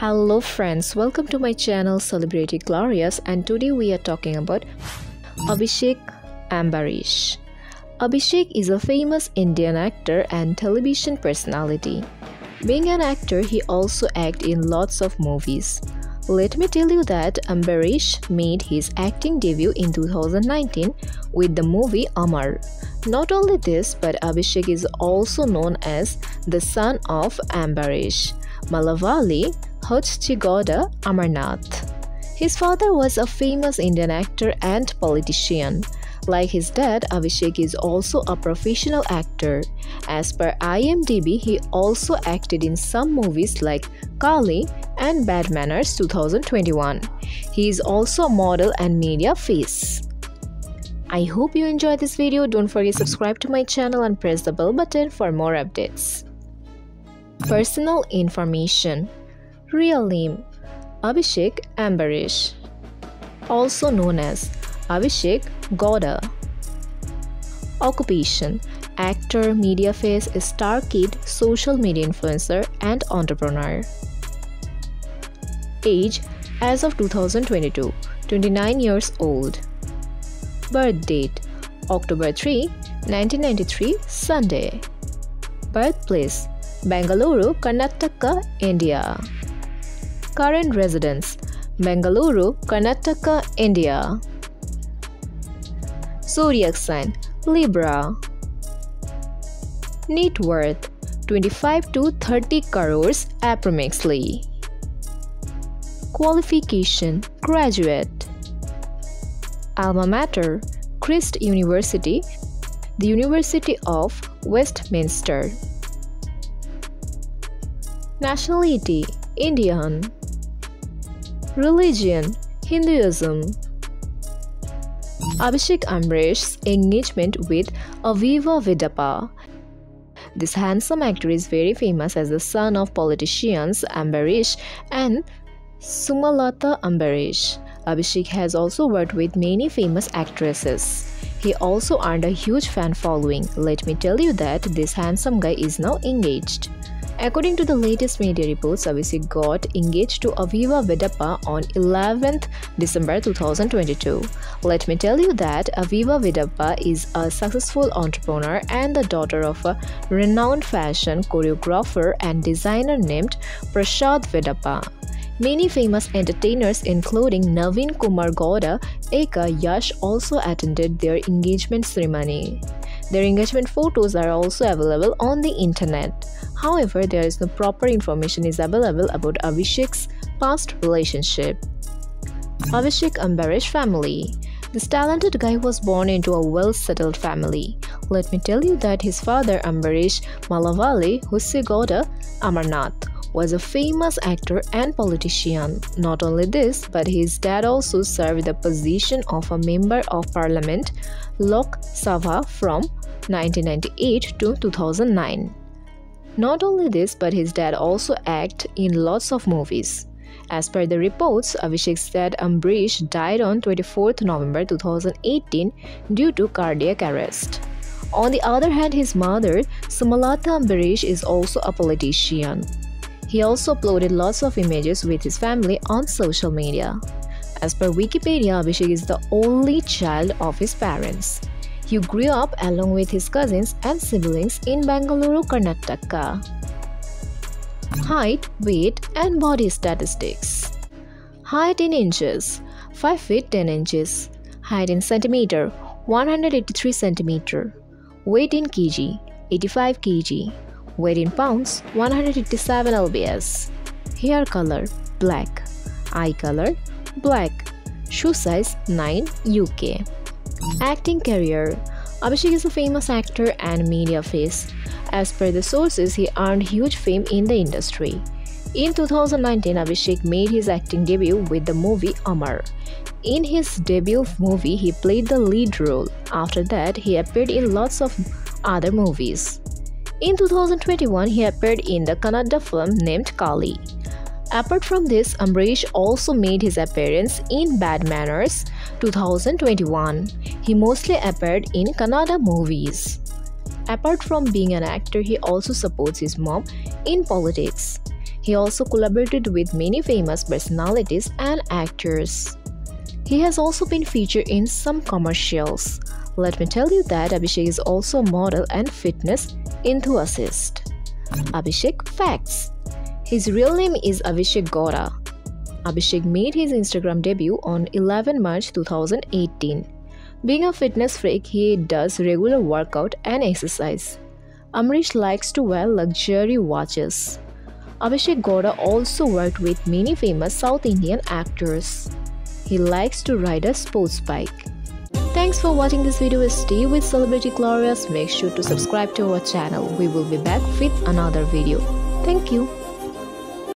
Hello friends, welcome to my channel Celebrity Glorious, and today we are talking about Abhishek Ambareesh. Abhishek is a famous Indian actor and television personality. Being an actor, he also acts in lots of movies. Let me tell you that Ambareesh made his acting debut in 2019 with the movie Amar. Not only this, but Abhishek is also known as the son of Ambareesh Malavalli Huchchegowda Amarnath. His father was a famous Indian actor and politician. Like his dad, Abhishek is also a professional actor. As per IMDb, he also acted in some movies like Kaali and Bad Manners 2021. He is also a model and media face. I hope you enjoyed this video. Don't forget to subscribe to my channel and press the bell button for more updates. Personal information. Real name: Abhishek Ambareesh, also known as Abhishek Gauda. Occupation: actor, media face, star kid, social media influencer and entrepreneur. Age: as of 2022, 29 years old. Birth date: October 3, 1993, Sunday. Birthplace: Bengaluru, Karnataka, India. Current residence: Bengaluru, Karnataka, India. Zodiac sign: Libra. Net worth: 25 to 30 crores approximately. Qualification: graduate. Alma mater: Christ University, the University of Westminster. Nationality: Indian. Religion: Hinduism. Abhishek Ambaresh's engagement with Aviva Bidappa. This handsome actor is very famous as the son of politicians Ambareesh and Sumalatha Ambareesh. Abhishek has also worked with many famous actresses. He also earned a huge fan following. Let me tell you that this handsome guy is now engaged. According to the latest media reports, Abhishek got engaged to Aviva Bidappa on 11th December 2022. Let me tell you that Aviva Bidappa is a successful entrepreneur and the daughter of a renowned fashion choreographer and designer named Prasad Bidappa. Many famous entertainers including Navin Kumar Gauda, Eka Yash also attended their engagement ceremony. Their engagement photos are also available on the internet. However, there is no proper information is available about Abhishek's past relationship. Abhishek Ambareesh family. This talented guy was born into a well-settled family. Let me tell you that his father, Ambareesh Malavalli Huchchegowda Amarnath, was a famous actor and politician. Not only this, but his dad also served the position of a member of parliament, Lok Sabha, from 1998 to 2009. Not only this, but his dad also acted in lots of movies. As per the reports, Abhishek's dad Ambareesh died on 24th November 2018 due to cardiac arrest. On the other hand, his mother, Sumalatha Ambareesh, is also a politician. He also uploaded lots of images with his family on social media. As per Wikipedia, Abhishek is the only child of his parents. He grew up along with his cousins and siblings in Bengaluru, Karnataka. Height, weight and body statistics. Height in inches: 5 feet 10 inches. Height in centimeter: 183 centimeter. Weight in kg: 85 kg. Weight in pounds: 187 lbs. Hair color: black. Eye color: black. Shoe size: 9 UK. Acting career. Abhishek is a famous actor and media face. As per the sources, he earned huge fame in the industry. In 2019, Abhishek made his acting debut with the movie Amar. In his debut movie, he played the lead role. After that, he appeared in lots of other movies. In 2021, he appeared in the Kannada film named Kaali. Apart from this, Ambareesh also made his appearance in Bad Manners 2021. He mostly appeared in Kannada movies. Apart from being an actor, he also supports his mom in politics. He also collaborated with many famous personalities and actors. He has also been featured in some commercials. Let me tell you that Abhishek is also a model and fitness enthusiast. Abhishek Facts. His real name is Abhishek Gauda. Abhishek made his Instagram debut on 11 March 2018. Being a fitness freak, he does regular workout and exercise. Ambareesh likes to wear luxury watches. Abhishek Gauda also worked with many famous South Indian actors. He likes to ride a sports bike. Thanks for watching this video. Stay with Celebrity Glorious. Make sure to subscribe to our channel. We will be back with another video. Thank you.